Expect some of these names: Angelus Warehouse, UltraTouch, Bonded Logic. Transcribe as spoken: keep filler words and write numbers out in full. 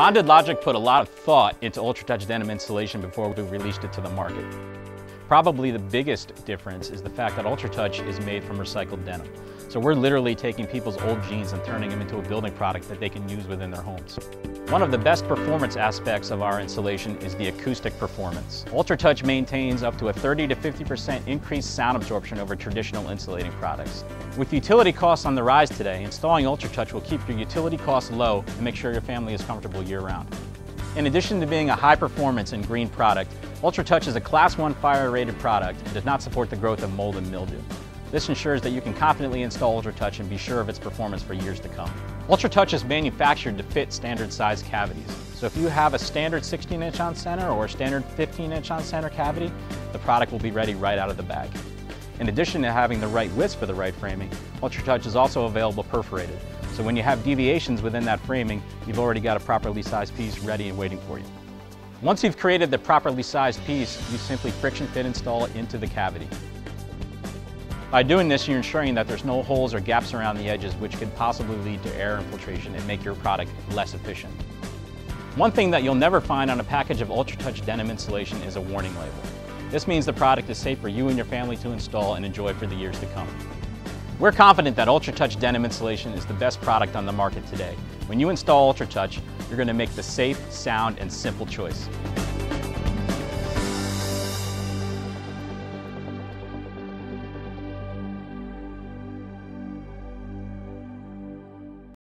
Bonded Logic put a lot of thought into UltraTouch denim installation before we released it to the market. Probably the biggest difference is the fact that UltraTouch is made from recycled denim. So we're literally taking people's old jeans and turning them into a building product that they can use within their homes. One of the best performance aspects of our installation is the acoustic performance. UltraTouch maintains up to a thirty to fifty percent increased sound absorption over traditional insulating products. With utility costs on the rise today, installing UltraTouch will keep your utility costs low and make sure your family is comfortable year-round. In addition to being a high-performance and green product, UltraTouch is a Class one fire-rated product and does not support the growth of mold and mildew. This ensures that you can confidently install UltraTouch and be sure of its performance for years to come. UltraTouch is manufactured to fit standard size cavities. So if you have a standard sixteen inch on center or a standard fifteen inch on center cavity, the product will be ready right out of the bag. In addition to having the right width for the right framing, UltraTouch is also available perforated. So when you have deviations within that framing, you've already got a properly sized piece ready and waiting for you. Once you've created the properly sized piece, you simply friction fit install it into the cavity. By doing this, you're ensuring that there's no holes or gaps around the edges, which could possibly lead to air infiltration and make your product less efficient. One thing that you'll never find on a package of UltraTouch denim insulation is a warning label. This means the product is safe for you and your family to install and enjoy for the years to come. We're confident that UltraTouch denim insulation is the best product on the market today. When you install UltraTouch, you're going to make the safe, sound, and simple choice.